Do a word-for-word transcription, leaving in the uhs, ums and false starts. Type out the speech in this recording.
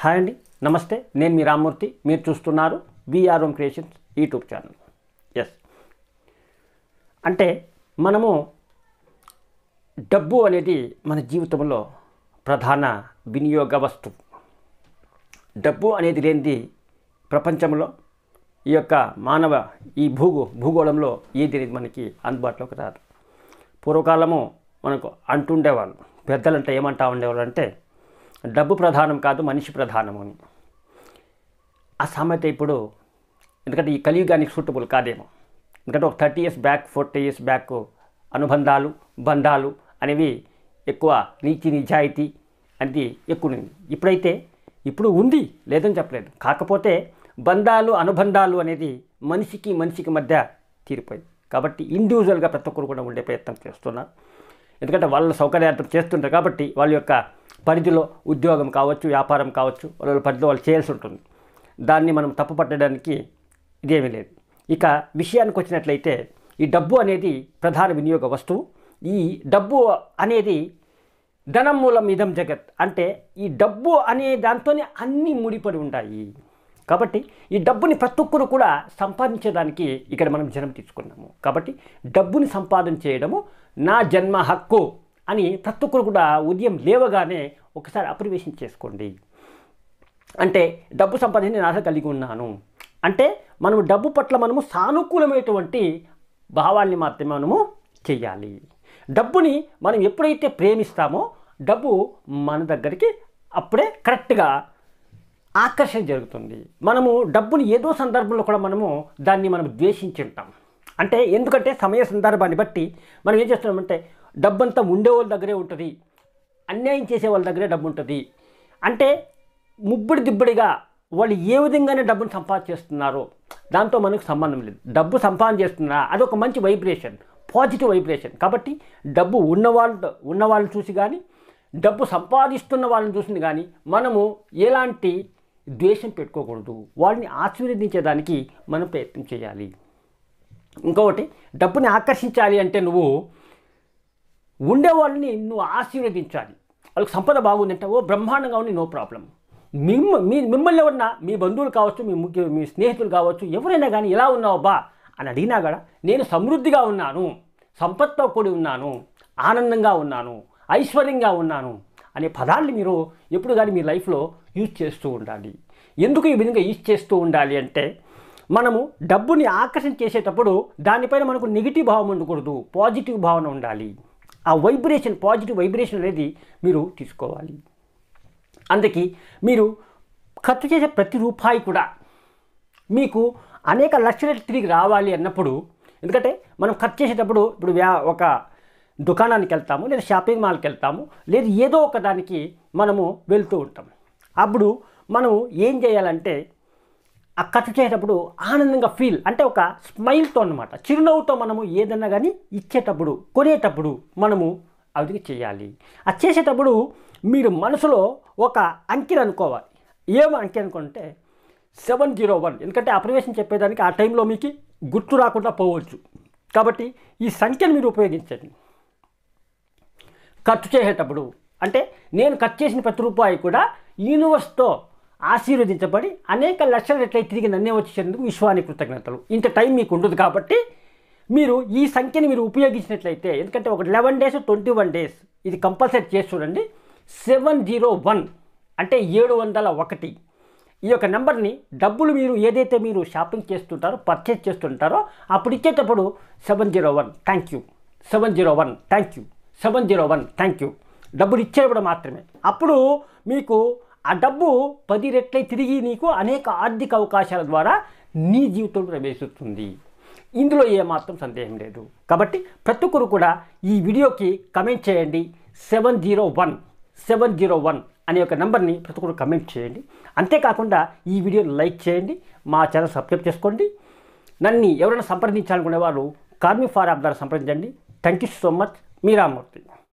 Hi అండి, నమస్తే. నేను మీ రామమూర్తి. మీరు చూస్తున్నారు VR Om creations YouTube channel. Yes, అంటే మనము డబ్బు అనేది మన జీవితంలో ప్రధాన వినియోగ వస్తువు. డబ్బు అనేది లేనిది ప్రపంచంలో ఈ యొక్క మానవ ఈ భూగో భూగోళంలో ఏది అనేది మనకి అందుబాటులోకి రాదు. పూర్వకాలము మనకు అంటుండేవాళ్ళు, పెద్దలంటే ఏమంటా ఉండేవాళ్ళు అంటే, డబ్బు ప్రధానం కాదు, మనిషి ప్రధానము అని. ఆ సామెత ఇప్పుడు, ఎందుకంటే ఈ కలియుగానికి సూటబుల్ కాదేమో. ఎందుకంటే ఒక thirty years back, forty years back అనుబంధాలు, బంధాలు అనేవి ఎక్కువ, నీతి నిజాయితీ అనేది ఎక్కువ. ఇప్పుడైతే ఇప్పుడు ఉంది, లేదని చెప్పలేదు. కాకపోతే బంధాలు, అనుబంధాలు అనేది మనిషికి మనిషికి మధ్య తీరిపోయింది. కాబట్టి ఇండివిజువల్గా ప్రతి ఒక్కరు కూడా ఉండే ప్రయత్నం చేస్తున్నారు. ఎందుకంటే వాళ్ళ సౌకర్యార్థం చేస్తుంటారు. కాబట్టి వాళ్ళ యొక్క పరిధిలో ఉద్యోగం కావచ్చు, వ్యాపారం కావచ్చు, వాళ్ళ పరిధిలో వాళ్ళు చేయాల్సి ఉంటుంది. దాన్ని మనం తప్పు పట్టడానికి ఇదేమీ లేదు. ఇక విషయానికి వచ్చినట్లయితే, ఈ డబ్బు అనేది ప్రధాన వినియోగ వస్తువు. ఈ డబ్బు అనేది ధనం మూలం ఇదం జగత్, అంటే ఈ డబ్బు అనే దాంతోనే అన్నీ ముడిపడి ఉంటాయి. కాబట్టి ఈ డబ్బుని ప్రతి ఒక్కరు కూడా సంపాదించడానికి ఇక్కడ మనం జన్మ తీసుకున్నాము. కాబట్టి డబ్బుని సంపాదన చేయడము నా జన్మ హక్కు అని ప్రతి ఒక్కరు కూడా ఉదయం లేవగానే ఒకసారి అప్రివేశం చేసుకోండి. అంటే డబ్బు సంపాదించిన ఆశ కలిగి ఉన్నాను అంటే, మనము డబ్బు పట్ల మనము సానుకూలమైనటువంటి భావాల్ని మాత్రమే మనము చేయాలి. డబ్బుని మనం ఎప్పుడైతే ప్రేమిస్తామో, డబ్బు మన దగ్గరికి అప్పుడే కరెక్ట్గా ఆకర్షణ జరుగుతుంది. మనము డబ్బుని ఏదో సందర్భంలో కూడా మనము దాన్ని మనం ద్వేషించుంటాం. అంటే ఎందుకంటే సమయ సందర్భాన్ని బట్టి మనం ఏం చేస్తున్నామంటే, డబ్బు అంతా ఉండే వాళ్ళ దగ్గరే ఉంటుంది, అన్యాయం చేసే వాళ్ళ దగ్గరే డబ్బు ఉంటుంది. అంటే ముబ్బడి దిబ్బడిగా వాళ్ళు ఏ విధంగానే డబ్బును సంపాదించేస్తున్నారో దాంతో మనకు సంబంధం లేదు. డబ్బు సంపాదన చేస్తున్నా అదొక మంచి వైబ్రేషన్, పాజిటివ్ వైబ్రేషన్. కాబట్టి డబ్బు ఉన్నవాళ్ళు ఉన్నవాళ్ళని చూసి కానీ, డబ్బు సంపాదిస్తున్న వాళ్ళని చూసి కానీ మనము ఎలాంటి ద్వేషం పెట్టుకోకూడదు. వాళ్ళని ఆశీర్వదించేదానికి మనం ప్రయత్నం చేయాలి. ఇంకొకటి, డబ్బుని ఆకర్షించాలి అంటే నువ్వు ఉండేవాళ్ళని నువ్వు ఆశీర్వదించాలి. వాళ్ళకి సంపద బాగుందంటే, ఓ బ్రహ్మాండంగా ఉంది, నో ప్రాబ్లం. మిమ్మ మీ మిమ్మల్ని ఎవరన్నా, మీ బంధువులు కావచ్చు, మీ ముఖ్య మీ స్నేహితులు కావచ్చు, ఎవరైనా కానీ ఎలా ఉన్నావు బా అని అడిగినా కూడా, నేను సమృద్ధిగా ఉన్నాను, సంపత్తో కూడి ఉన్నాను, ఆనందంగా ఉన్నాను, ఐశ్వర్యంగా ఉన్నాను అనే పదాన్ని మీరు ఎప్పుడు కానీ మీ లైఫ్లో యూజ్ చేస్తూ ఉండాలి. ఎందుకు ఈ విధంగా యూజ్ చేస్తూ ఉండాలి అంటే, మనము డబ్బుని ఆకర్షణ చేసేటప్పుడు దానిపైన మనకు నెగిటివ్ భావం ఉండకూడదు, పాజిటివ్ భావన ఉండాలి. ఆ వైబ్రేషన్, పాజిటివ్ వైబ్రేషన్ అనేది మీరు తీసుకోవాలి. అందుకే మీరు ఖర్చు చేసే ప్రతి రూపాయి కూడా మీకు అనేక లక్షలు తిరిగి రావాలి అన్నప్పుడు, ఎందుకంటే మనం ఖర్చు చేసేటప్పుడు ఇప్పుడు వ్యా ఒక దుకాణానికి వెళ్తాము, లేదా షాపింగ్ మాల్కి వెళ్తాము, లేదా ఏదో ఒక దానికి మనము వెళ్తూ ఉంటాం. అప్పుడు మనం ఏం చేయాలంటే, ఆ ఖర్చు చేసేటప్పుడు ఆనందంగా ఫీల్, అంటే ఒక స్మైల్తో అనమాట, చిరునవ్వుతో మనము ఏదన్నా కానీ ఇచ్చేటప్పుడు, కొనేటప్పుడు మనము అది చేయాలి. అది చేసేటప్పుడు మీరు మనసులో ఒక అంకెను అనుకోవాలి. ఏం అంకె అనుకుంటే సెవెన్ జీరో వన్. ఎందుకంటే అప్రవేశం చెప్పేదానికి ఆ టైంలో మీకు గుర్తు రాకుండా పోవచ్చు. కాబట్టి ఈ సంఖ్యను మీరు ఉపయోగించండి ఖర్చు చేసేటప్పుడు. అంటే నేను ఖర్చు చేసిన ప్రతి రూపాయి కూడా యూనివర్స్తో ఆశీర్వదించబడి అనేక లక్షల రెట్లై తిరిగి నన్నే వచ్చేసేందుకు విశ్వానికి కృతజ్ఞతలు. ఇంత టైం మీకు ఉండదు. కాబట్టి మీరు ఈ సంఖ్యని మీరు ఉపయోగించినట్లయితే, ఎందుకంటే ఒక eleven days twenty one days ఇది కంపల్సరీ చేసి చూడండి. సెవెన్ జీరో వన్, అంటే ఏడు వందల ఒకటి. ఈ యొక్క నెంబర్ని డబ్బులు మీరు ఏదైతే మీరు షాపింగ్ చేస్తుంటారో, పర్చేజ్ చేస్తుంటారో, అప్పుడు ఇచ్చేటప్పుడు seven zero one, thank you, seven zero one, thank you, seven zero one, thank you, డబ్బులు ఇచ్చేటప్పుడు మాత్రమే. అప్పుడు మీకు ఆ డబ్బు పది రెట్లై తిరిగి నీకు అనేక ఆర్థిక అవకాశాల ద్వారా నీ జీవితంలో ప్రవేశిస్తుంది. ఇందులో ఏమాత్రం సందేహం లేదు. కాబట్టి ప్రతి ఒక్కరు కూడా ఈ వీడియోకి కమెంట్ చేయండి. Seven zero one seven zero one అనే ఒక నెంబర్ని ప్రతి ఒక్కరు కమెంట్ చేయండి. అంతేకాకుండా ఈ వీడియోని లైక్ చేయండి, మా ఛానల్ సబ్స్క్రైబ్ చేసుకోండి. నన్ను ఎవరైనా సంప్రదించాలనుకునే వాళ్ళు కార్మి ఫార్ యాప్ ద్వారా సంప్రదించండి. Thank you so much. మీ రామమూర్తి.